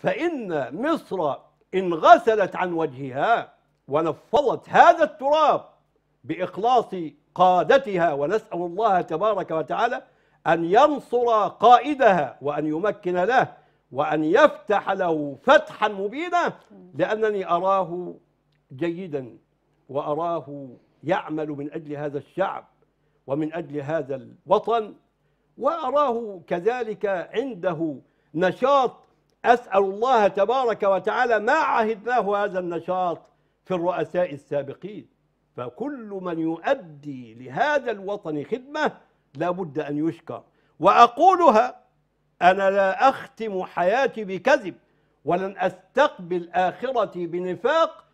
فإن مصر انغسلت عن وجهها ونفضت هذا التراب بإخلاص قادتها، ونسأل الله تبارك وتعالى أن ينصر قائدها وأن يمكن له وأن يفتح له فتحا مبينا، لأنني أراه جيدا وأراه يعمل من أجل هذا الشعب ومن أجل هذا الوطن، وأراه كذلك عنده نشاط. أسأل الله تبارك وتعالى ما عهدناه هذا النشاط في الرؤساء السابقين، فكل من يؤدي لهذا الوطن خدمة لابد أن يشكر. وأقولها، أنا لا أختم حياتي بكذب ولن أستقبل آخرتي بنفاق